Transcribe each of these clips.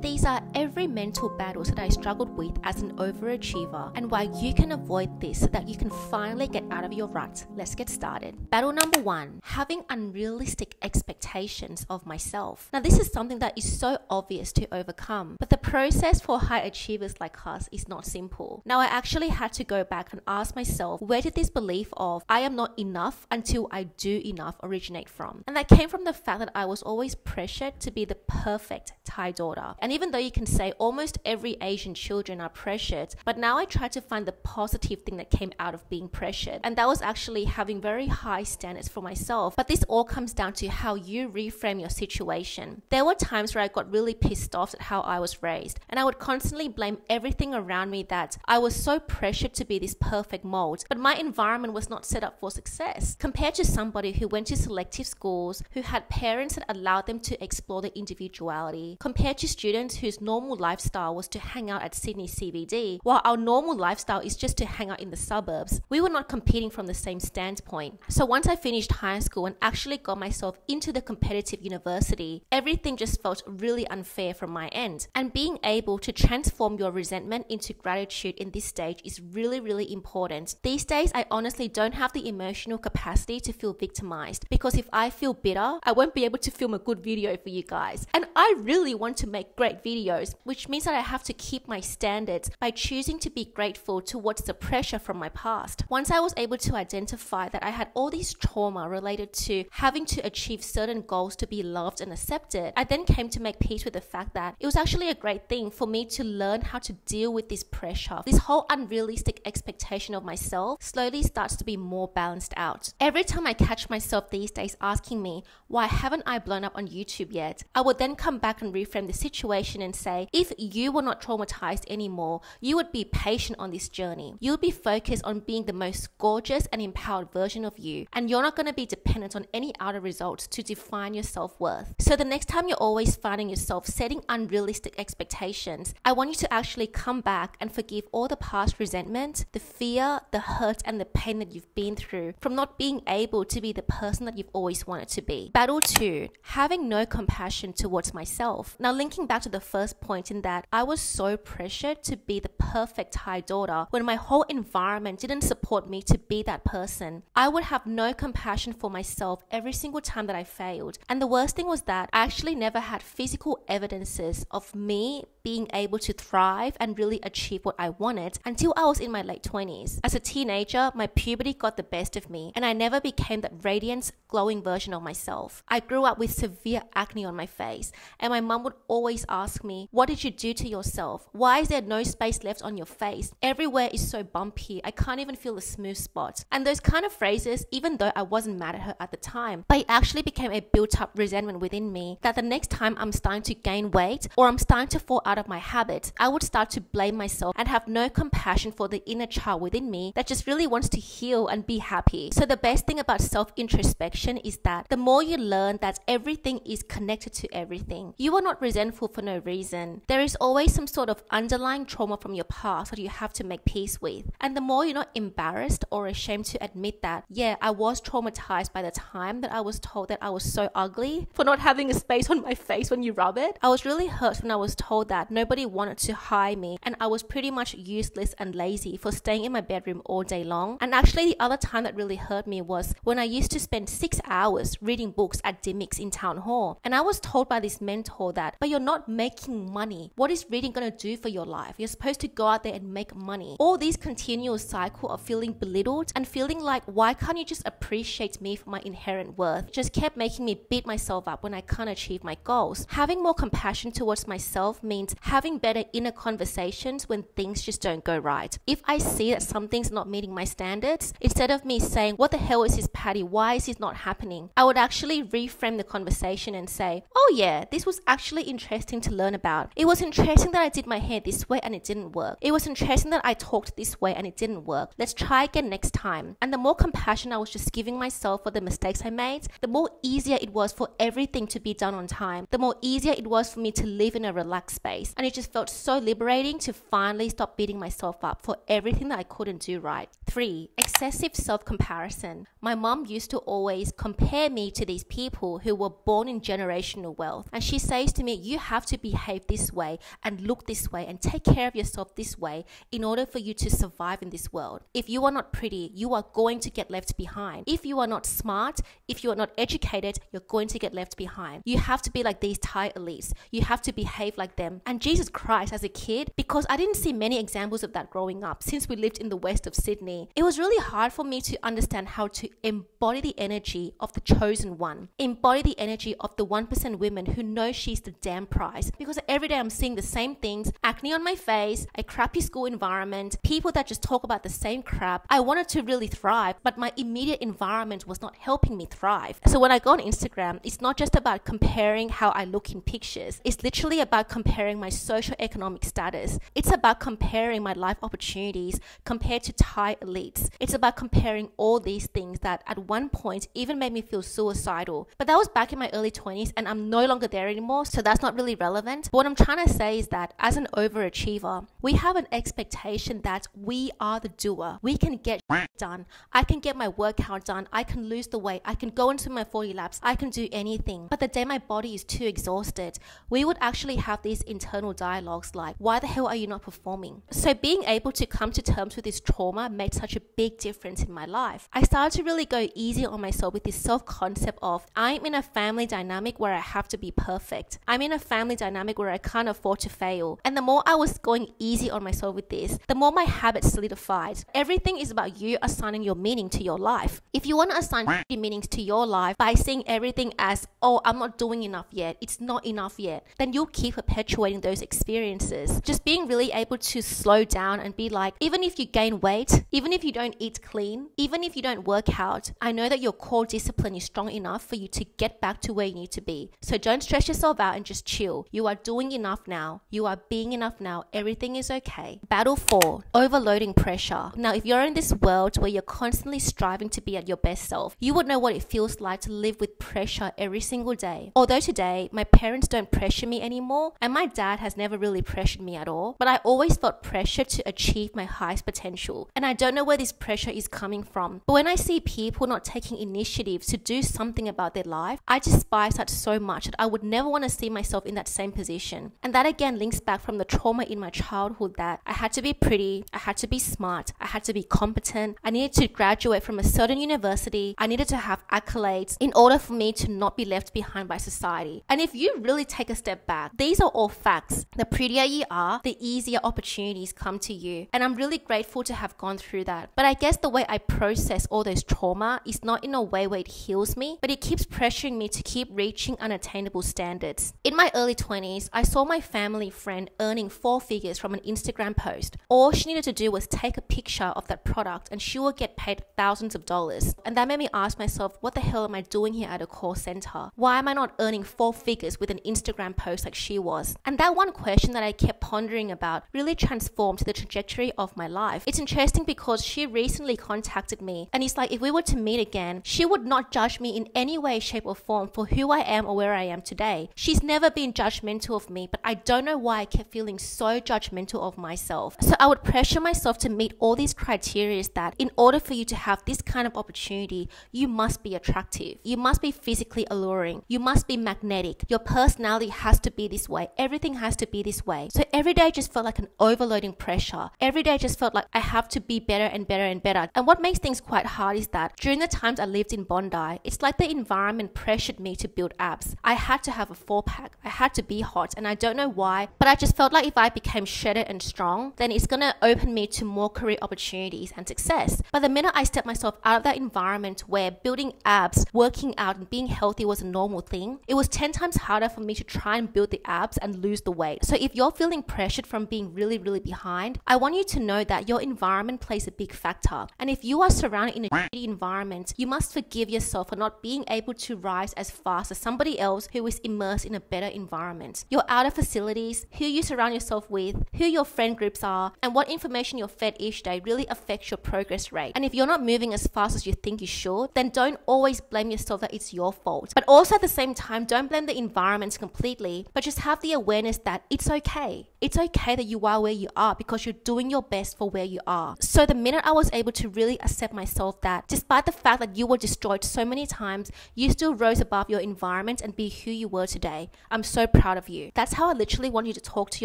These are every mental battles that I struggled with as an overachiever and why you can avoid this so that you can finally get out of your rut. Let's get started. Battle number one, having unrealistic expectations of myself. Now this is something that is so obvious to overcome, but the process for high achievers like us is not simple. Now I actually had to go back and ask myself, where did this belief of I am not enough until I do enough originate from? And that came from the fact that I was always pressured to be the perfect Thai daughter. And even though you can say almost every Asian children are pressured, but now I try to find the positive thing that came out of being pressured. And that was actually having very high standards for myself. But this all comes down to how you reframe your situation. There were times where I got really pissed off at how I was raised, and I would constantly blame everything around me that I was so pressured to be this perfect mold, but my environment was not set up for success. Compared to somebody who went to selective schools, who had parents that allowed them to explore their individuality, compared to students whose normal lifestyle was to hang out at Sydney CBD, while our normal lifestyle is just to hang out in the suburbs, we were not competing from the same standpoint. So once I finished high school and actually got myself into the competitive university, everything just felt really unfair from my end. And being able to transform your resentment into gratitude in this stage is really, really important. These days, I honestly don't have the emotional capacity to feel victimized, because if I feel bitter, I won't be able to film a good video for you guys. And I really want to make great videos, which means that I have to keep my standards by choosing to be grateful towards the pressure from my past. Once I was able to identify that I had all these trauma related to having to achieve certain goals to be loved and accepted, I then came to make peace with the fact that it was actually a great thing for me to learn how to deal with this pressure. This whole unrealistic expectation of myself slowly starts to be more balanced out. Every time I catch myself these days asking me, why haven't I blown up on YouTube yet? I would then come back and reframe the situation and say, if you were not traumatized anymore, you would be patient on this journey. You'll be focused on being the most gorgeous and empowered version of you, and you're not going to be dependent on any outer results to define your self-worth. So the next time you're always finding yourself setting unrealistic expectations, I want you to actually come back and forgive all the past resentment, the fear, the hurt, and the pain that you've been through from not being able to be the person that you've always wanted to be. Battle 2, having no compassion towards myself. Now linking back to the first point, in that I was so pressured to be the perfect Thai daughter when my whole environment didn't support me to be that person. I would have no compassion for myself every single time that I failed. And the worst thing was that I actually never had physical evidences of me being able to thrive and really achieve what I wanted until I was in my late 20s. As a teenager, my puberty got the best of me, and I never became that radiant, glowing version of myself. I grew up with severe acne on my face, and my mum would always ask me, what did you do to yourself? Why is there no space left on your face? Everywhere is so bumpy, I can't even feel a smooth spot. And those kind of phrases, even though I wasn't mad at her at the time, but it actually became a built-up resentment within me that the next time I'm starting to gain weight or I'm starting to fall out of my habits, I would start to blame myself and have no compassion for the inner child within me that just really wants to heal and be happy. So the best thing about self-introspection is that the more you learn that everything is connected to everything, you are not resentful for no reason. There is always some sort of underlying trauma from your past that you have to make peace with. And the more you're not embarrassed or ashamed to admit that, yeah, I was traumatized by the time that I was told that I was so ugly for not having a space on my face when you rub it. I was really hurt when I was told that nobody wanted to hire me and I was pretty much useless and lazy for staying in my bedroom all day long. And actually the other time that really hurt me was when I used to spend 6 hours reading books at Dimmick's in Town Hall, and I was told by this mentor that, but you're not making money. What is reading going to do for your life? You're supposed to go out there and make money. All these continual cycle of feeling belittled and feeling like, why can't you just appreciate me for my inherent worth? It just kept making me beat myself up when I can't achieve my goals. Having more compassion towards myself means having better inner conversations when things just don't go right. If I see that something's not meeting my standards, instead of me saying, what the hell is this, Patty? Why is this not happening? I would actually reframe the conversation and say, oh yeah, this was actually interesting to learn about. It was interesting that I did my hair this way and it didn't work. It was interesting that I talked this way and it didn't work. Let's try again next time. And the more compassion I was just giving myself for the mistakes I made, the more easier it was for everything to be done on time. The more easier it was for me to live in a relaxed space. And it just felt so liberating to finally stop beating myself up for everything that I couldn't do right. 3. Excessive self-comparison. My mom used to always compare me to these people who were born in generational wealth. And she says to me, you have to behave this way and look this way and take care of yourself this way in order for you to survive in this world. If you are not pretty, you are going to get left behind. If you are not smart, if you are not educated, you're going to get left behind. You have to be like these Thai elites. You have to behave like them. And Jesus Christ, as a kid, because I didn't see many examples of that growing up since we lived in the west of Sydney, it was really hard for me to understand how to embody the energy of the chosen one, embody the energy of the 1% women who know she's the damn prize. Because every day I'm seeing the same things, acne on my face, a crappy school environment, people that just talk about the same crap. I wanted to really thrive, but my immediate environment was not helping me thrive. So when I go on Instagram, it's not just about comparing how I look in pictures. It's literally about comparing my socioeconomic status. It's about comparing my life opportunities compared to Thai elites. It's about comparing all these things that at one point even made me feel suicidal. But that was back in my early 20s and I'm no longer there anymore, so that's not really relevant. But what I'm trying to say is that as an overachiever, we have an expectation that we are the doer. We can get done. I can get my workout done. I can lose the weight. I can go into my 40 laps. I can do anything. But the day my body is too exhausted, we would actually have these internal dialogues like, why the hell are you not performing? So being able to come to terms with this trauma made such a big difference in my life. I started to really go easy on myself with this self-concept of, I'm in a family dynamic where I have to be perfect. I'm in a family dynamic where I can't afford to fail. And the more I was going easy on myself with this, the more my habits solidified. Everything is about you assigning your meaning to your life. If you want to assign meanings to your life by seeing everything as, oh, I'm not doing enough yet, it's not enough yet, then you'll keep perpetuating those experiences. Just being really able to slow down and be like, even if you gain weight, even if you don't eat clean, even if you don't work out, I know that your core discipline is strong enough for you to get back to where you need to be. So don't stress yourself out and just chill. You are doing enough now. You are being enough now. Everything is okay. Battle 4, overloading pressure. Now, if you're in this world where you're constantly striving to be at your best self, you would know what it feels like to live with pressure every single day. Although today, my parents don't pressure me anymore, and my dad has never really pressured me at all, but I always felt pressure to achieve my highest potential. And I don't know where this pressure is coming from. But when I see people not taking initiatives to do something about their life, I despise that so much that I would never want to see myself in that same position. And that again links back from the trauma in my childhood that I had to be pretty, I had to be smart, I had to be competent, I needed to graduate from a certain university, I needed to have accolades in order for me to not be left behind by society. And if you really take a step back, these are all facts. The prettier you are, the easier opportunities come to you. And I'm really grateful to have gone through that. But I guess the way I process all those trauma is not in a way where it heals me, but it keeps pressuring me to keep reaching unattainable standards. In my early 20s, I saw my family friend earning 4 figures from an Instagram post. All she needed to do was take a picture of that product and she will get paid thousands of dollars. And that made me ask myself, what the hell am I doing here at a call center? Why am I not earning 4 figures with an Instagram post like she was? And that one question that I kept pondering about really transformed the trajectory of my life. It's interesting because she recently contacted me and it's like, if we were to meet again, she would not judge me in any way, shape or form for who I am or where I am today. She's never been judgmental of me, but I don't know why I kept feeling so judgmental of myself. So I would pressure myself to meet all these criteria that in order for you to have this kind of opportunity, you must be attractive. You must be physically alluring. You must be magnetic. Your personality has to be this way. Everything has to be this way. So every day just felt like an overloading pressure. Every day just felt like I have to be better and better and better. And what makes things quite hard is that during the times I lived in Bondi, it's like the environment pressured me to build abs. I had to have a 4-pack. I had to be hot and I don't know why, but I just felt like if I became shredded and strong, then it's gonna open me to more career opportunities and success. But the minute I stepped myself out of that environment where building abs, working out and being healthy was a normal thing, it was 10 times harder for me to try and build the abs and lose the weight. So if you're feeling pressured from being really, really behind, I want you to know that your environment plays a big factor. And if you are surrounded in a shitty environment, you must forgive yourself for not being able to rise as fast as somebody else who is immersed in a better environment. Your outer facilities, who you surround yourself with, who your friend groups are, and what information you're fed each day really affects your progress rate. And if you're not moving as fast as you think you should, then don't always blame yourself that it's your fault. But also at the same time, don't blame the environment completely, but just have the awareness that it's okay. It's okay that you are where you are because you're doing your best for where you are. So the minute I was able to really accept myself that despite the fact that you were destroyed so many times, you still rose above your environment and be who you were today. I'm so proud of you. That's how I literally want you to talk to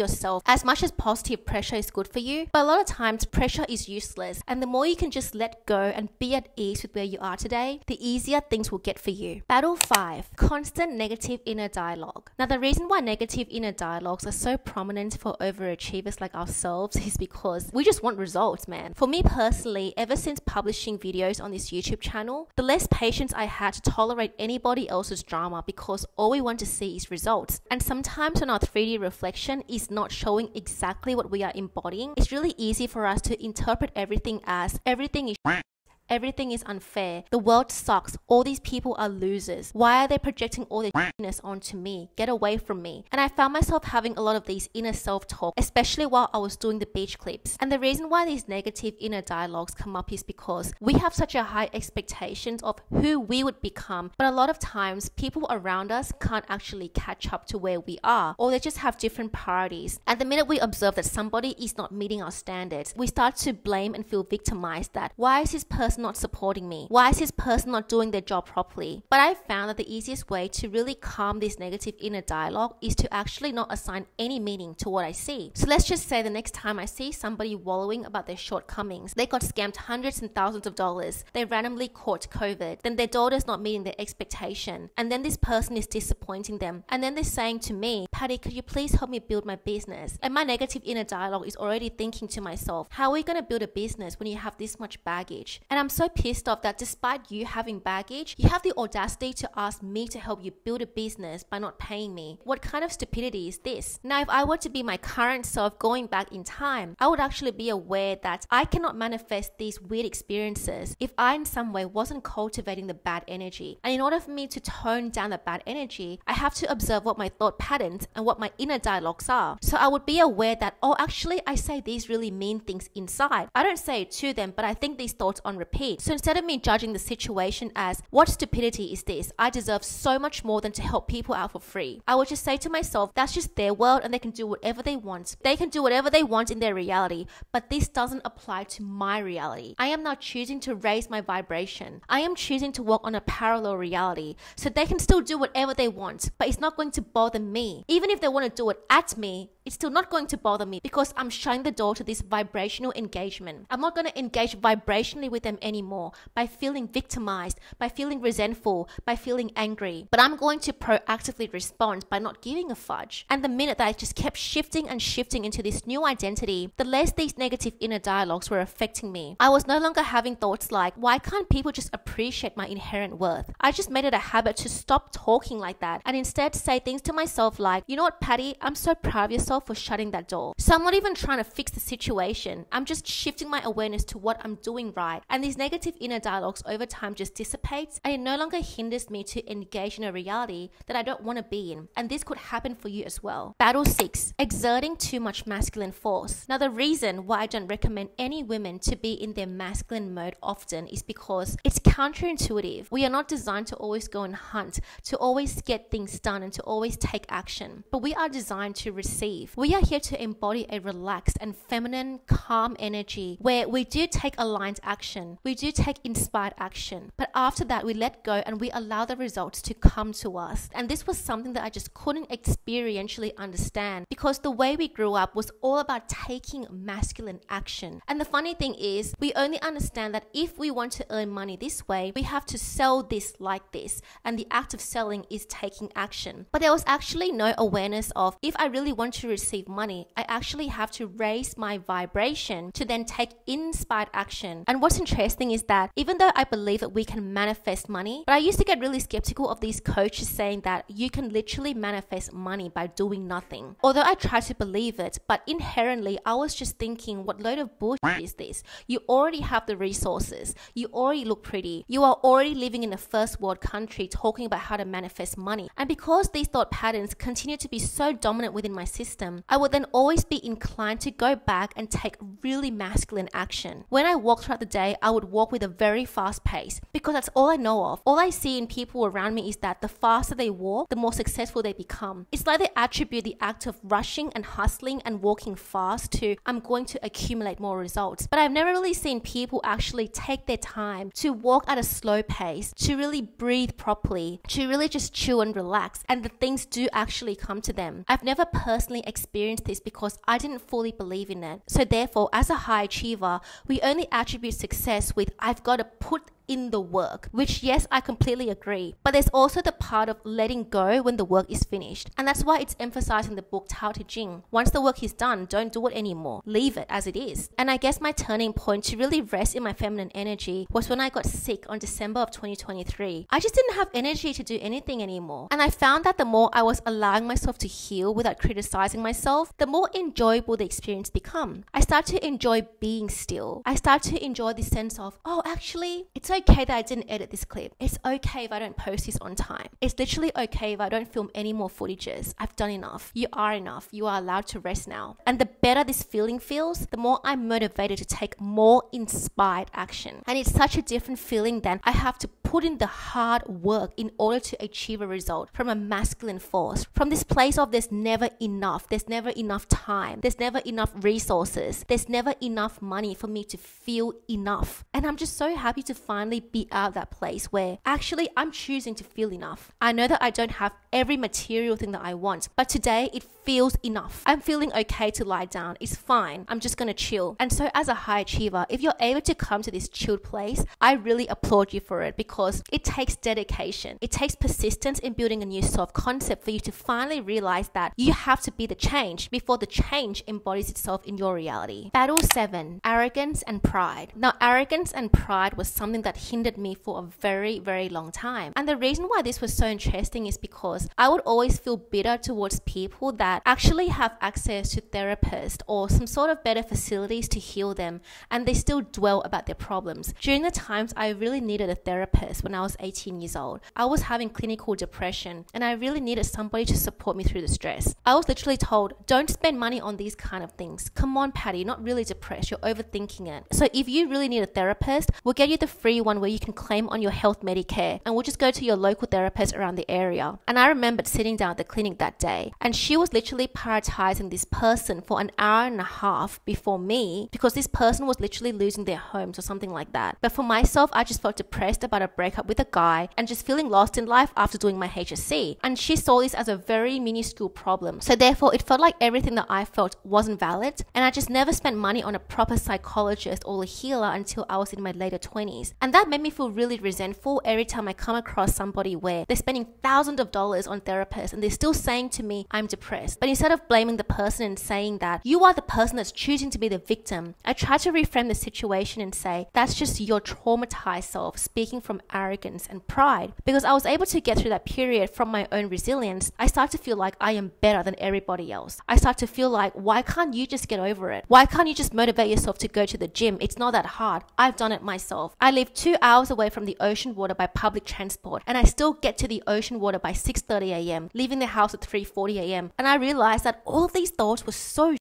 yourself. As much as positive pressure is good for you, but a lot of times pressure is useless, and the more you can just let go and be at ease with where you are today, the easier things will get for you. Battle 5. Constant negative inner dialogue. Now, the reason why negative inner dialogues are so prominent for overachievers like ourselves is because we just want results, man. For me personally, ever since publishing videos on this YouTube channel, the less patience I had to tolerate anybody else's drama, because all we want to see is results. And sometimes when our 3D reflection is not showing exactly what we are embodying, it's really easy for us to interpret everything as everything is shit. Everything is unfair. The world sucks. All these people are losers. Why are they projecting all their shitness onto me? Get away from me. And I found myself having a lot of these inner self-talk, especially while I was doing the beach clips. And the reason why these negative inner dialogues come up is because we have such a high expectations of who we would become, but a lot of times people around us can't actually catch up to where we are, or they just have different priorities. And the minute we observe that somebody is not meeting our standards, we start to blame and feel victimized that, why is this person not supporting me? Why is this person not doing their job properly? But I found that the easiest way to really calm this negative inner dialogue is to actually not assign any meaning to what I see. So let's just say the next time I see somebody wallowing about their shortcomings, they got scammed hundreds and thousands of dollars, they randomly caught COVID, then their daughter's not meeting their expectation, and then this person is disappointing them, and then they're saying to me, Patty, could you please help me build my business? And my negative inner dialogue is already thinking to myself, how are we going to build a business when you have this much baggage? And I'm so pissed off that despite you having baggage, you have the audacity to ask me to help you build a business by not paying me. What kind of stupidity is this? Now, if I were to be my current self going back in time, I would actually be aware that I cannot manifest these weird experiences if I in some way wasn't cultivating the bad energy. And in order for me to tone down the bad energy, I have to observe what my thought patterns and what my inner dialogues are. So I would be aware that, oh, actually, I say these really mean things inside. I don't say it to them, but I think these thoughts on repeat. So instead of me judging the situation as, what stupidity is this? I deserve so much more than to help people out for free. I would just say to myself, that's just their world and they can do whatever they want. They can do whatever they want in their reality, but this doesn't apply to my reality. I am now choosing to raise my vibration. I am choosing to walk on a parallel reality, so they can still do whatever they want, but it's not going to bother me. Even if they want to do it at me, it's still not going to bother me because I'm shutting the door to this vibrational engagement. I'm not going to engage vibrationally with them anymore by feeling victimized, by feeling resentful, by feeling angry. But I'm going to proactively respond by not giving a fudge. And the minute that I just kept shifting and shifting into this new identity, the less these negative inner dialogues were affecting me. I was no longer having thoughts like, why can't people just appreciate my inherent worth? I just made it a habit to stop talking like that and instead say things to myself like, you know what, Patty, I'm so proud of yourself for shutting that door. So I'm not even trying to fix the situation. I'm just shifting my awareness to what I'm doing right. And these negative inner dialogues over time just dissipates, and it no longer hinders me to engage in a reality that I don't want to be in. And this could happen for you as well. Battle 6. Exerting too much masculine force. Now, the reason why I don't recommend any women to be in their masculine mode often is because it's counterintuitive. We are not designed to always go and hunt, to always get things done, and to always take action. But we are designed to receive. We are here to embody a relaxed and feminine, calm energy where we do take aligned action. We do take inspired action, but after that we let go and we allow the results to come to us. And this was something that I just couldn't experientially understand, because the way we grew up was all about taking masculine action. And the funny thing is, we only understand that if we want to earn money this way, we have to sell this like this, and the act of selling is taking action. But there was actually no awareness of, if I really want to receive money, I actually have to raise my vibration to then take inspired action. And what's interesting is that even though I believe that we can manifest money, but I used to get really skeptical of these coaches saying that you can literally manifest money by doing nothing. Although I tried to believe it, but inherently I was just thinking, what load of bullshit is this? You already have the resources. You already look pretty. You are already living in a first world country talking about how to manifest money. And because these thought patterns continue to be so dominant within my system, I would then always be inclined to go back and take really masculine action. When I walked throughout the day, I would would walk with a very fast pace because that's all I know of. All I see in people around me is that the faster they walk, the more successful they become. It's like they attribute the act of rushing and hustling and walking fast to, I'm going to accumulate more results. But I've never really seen people actually take their time to walk at a slow pace, to really breathe properly, to really just chill and relax, and the things do actually come to them. I've never personally experienced this because I didn't fully believe in it. So therefore, as a high achiever, we only attribute success with, I've got to put in the work, which yes, I completely agree. But there's also the part of letting go when the work is finished. And that's why it's emphasized in the book Tao Te Ching. Once the work is done, don't do it anymore. Leave it as it is. And I guess my turning point to really rest in my feminine energy was when I got sick on December of 2023. I just didn't have energy to do anything anymore. And I found that the more I was allowing myself to heal without criticizing myself, the more enjoyable the experience become. I start to enjoy being still. I start to enjoy this sense of, oh, actually, it's okay that I didn't edit this clip. It's okay if I don't post this on time. It's literally okay if I don't film any more footages. I've done enough. You are enough. You are allowed to rest now. And the better this feeling feels, the more I'm motivated to take more inspired action. And it's such a different feeling than I have to put in the hard work in order to achieve a result from a masculine force, from this place of there's never enough. There's never enough time. There's never enough resources. There's never enough money for me to feel enough. And I'm just so happy to find be out of that place where actually I'm choosing to feel enough. I know that I don't have every material thing that I want, but today it feels enough. I'm feeling okay to lie down. It's fine. I'm just going to chill. And so as a high achiever, if you're able to come to this chilled place, I really applaud you for it because it takes dedication. It takes persistence in building a new self-concept for you to finally realize that you have to be the change before the change embodies itself in your reality. Battle 7, arrogance and pride. Now, arrogance and pride was something that hindered me for a very, very long time. And the reason why this was so interesting is because I would always feel bitter towards people that actually have access to therapists or some sort of better facilities to heal them, and they still dwell about their problems. During the times I really needed a therapist when I was 18 years old, I was having clinical depression and I really needed somebody to support me through the stress. I was literally told, don't spend money on these kind of things. Come on, Patty, you're not really depressed. You're overthinking it. So if you really need a therapist, we'll get you the free one where you can claim on your health Medicare, and we'll just go to your local therapist around the area. And I remembered sitting down at the clinic that day, and she was literally prioritizing this person for an hour and a half before me because this person was literally losing their homes or something like that. But for myself, I just felt depressed about a breakup with a guy and just feeling lost in life after doing my HSC. And she saw this as a very minuscule problem. So therefore, it felt like everything that I felt wasn't valid, and I just never spent money on a proper psychologist or a healer until I was in my later 20s. And that made me feel really resentful every time I come across somebody where they're spending thousands of dollars on therapists and they're still saying to me, I'm depressed. But instead of blaming the person and saying that you are the person that's choosing to be the victim, I try to reframe the situation and say, that's just your traumatized self speaking from arrogance and pride. Because I was able to get through that period from my own resilience, I start to feel like I am better than everybody else. I start to feel like, why can't you just get over it? Why can't you just motivate yourself to go to the gym? It's not that hard. I've done it myself. I live 2 hours away from the ocean water by public transport, and I still get to the ocean water by 6:30 a.m., leaving the house at 3:40 a.m. And I realized that all of these thoughts were so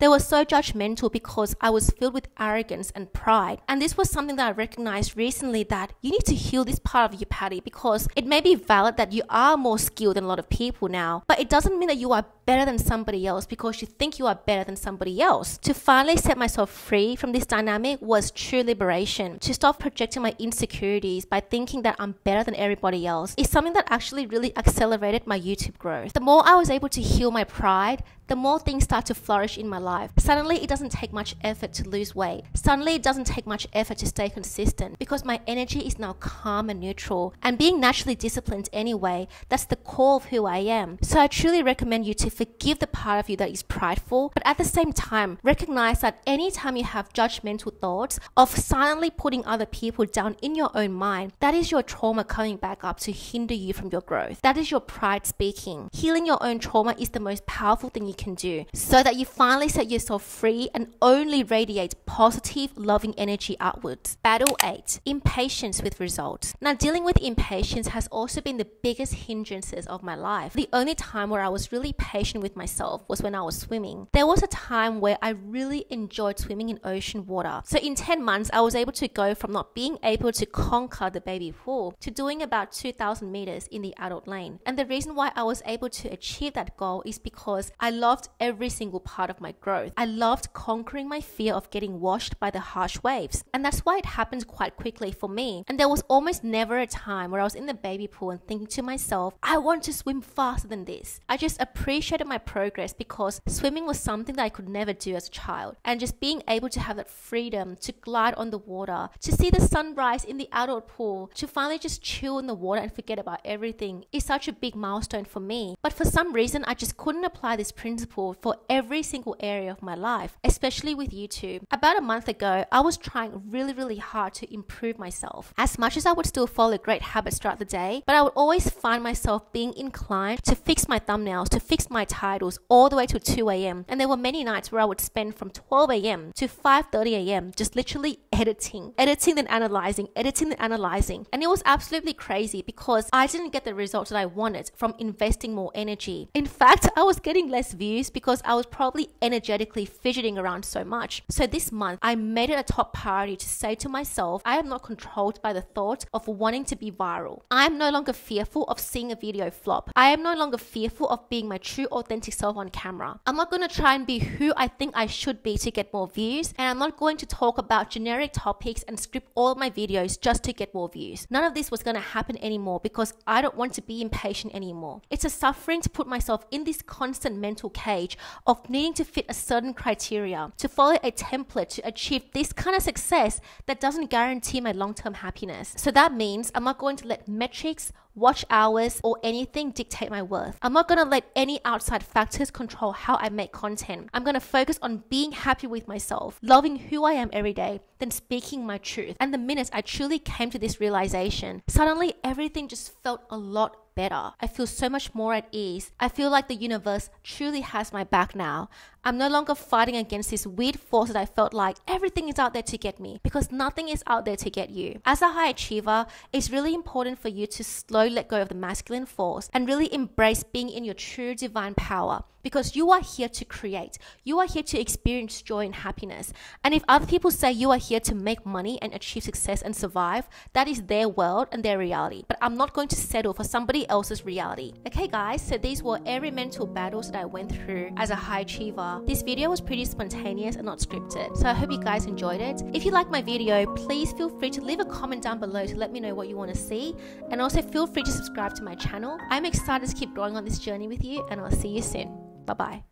they were so judgmental because I was filled with arrogance and pride. And this was something that I recognized recently, that you need to heal this part of you, Patty, because it may be valid that you are more skilled than a lot of people now, but it doesn't mean that you are better than somebody else because you think you are better than somebody else. To finally set myself free from this dynamic was true liberation. To stop projecting my insecurities by thinking that I'm better than everybody else is something that actually really accelerated my YouTube growth. The more I was able to heal my pride, the more things start to flourish in my life. Suddenly, it doesn't take much effort to lose weight. Suddenly, it doesn't take much effort to stay consistent because my energy is now calm and neutral. And being naturally disciplined anyway, that's the core of who I am. So I truly recommend you to forgive the part of you that is prideful, but at the same time, recognize that anytime you have judgmental thoughts of silently putting other people down in your own mind, that is your trauma coming back up to hinder you from your growth. That is your pride speaking. Healing your own trauma is the most powerful thing you can do so that you finally makes her yourself free and only radiates positive, loving energy outwards. Battle 8. Impatience with results. Now, dealing with impatience has also been the biggest hindrances of my life. The only time where I was really patient with myself was when I was swimming. There was a time where I really enjoyed swimming in ocean water. So in 10 months, I was able to go from not being able to conquer the baby pool to doing about 2,000 meters in the adult lane. And the reason why I was able to achieve that goal is because I loved every single part of my growth. I loved conquering my fear of getting washed by the harsh waves. And that's why it happened quite quickly for me. And there was almost never a time where I was in the baby pool and thinking to myself, I want to swim faster than this. I just appreciated my progress because swimming was something that I could never do as a child. And just being able to have that freedom to glide on the water, to see the sunrise in the adult pool, to finally just chill in the water and forget about everything is such a big milestone for me. But for some reason, I just couldn't apply this principle for every single area of my life, especially with YouTube. About a month ago, I was trying really hard to improve myself. As much as I would still follow great habits throughout the day, but I would always find myself being inclined to fix my thumbnails, to fix my titles all the way till 2 a.m. And there were many nights where I would spend from 12 a.m. to 5:30 a.m. just literally editing then analyzing, editing then analyzing. And it was absolutely crazy because I didn't get the results that I wanted from investing more energy. In fact, I was getting less views because I was probably energetically fidgeting around so much. So this month, I made it a top priority to say to myself, I am not controlled by the thought of wanting to be viral. I am no longer fearful of seeing a video flop. I am no longer fearful of being my true authentic self on camera. I'm not going to try and be who I think I should be to get more views, and I'm not going to talk about generic topics and script all my videos just to get more views. None of this was going to happen anymore because I don't want to be impatient anymore. It's a suffering to put myself in this constant mental cage of needing to fit a certain criteria, to follow a template to achieve this kind of success that doesn't guarantee my long-term happiness. So that means I'm not going to let metrics, watch hours, or anything dictate my worth. I'm not going to let any outside factors control how I make content. I'm going to focus on being happy with myself, loving who I am every day, then speaking my truth. And the minute I truly came to this realization, suddenly everything just felt a lot better. I feel so much more at ease. I feel like the universe truly has my back now. I'm no longer fighting against this weird force that I felt like everything is out there to get me, because nothing is out there to get you. As a high achiever, it's really important for you to slowly let go of the masculine force and really embrace being in your true divine power, because you are here to create. You are here to experience joy and happiness. And if other people say you are here to make money and achieve success and survive, that is their world and their reality. But I'm not going to settle for somebody else's reality. Okay guys, so these were every mental battles that I went through as a high achiever. This video was pretty spontaneous and not scripted, so I hope you guys enjoyed it. If you like my video, please feel free to leave a comment down below to let me know what you want to see, and also feel free to subscribe to my channel. I'm excited to keep going on this journey with you, and I'll see you soon. Bye bye.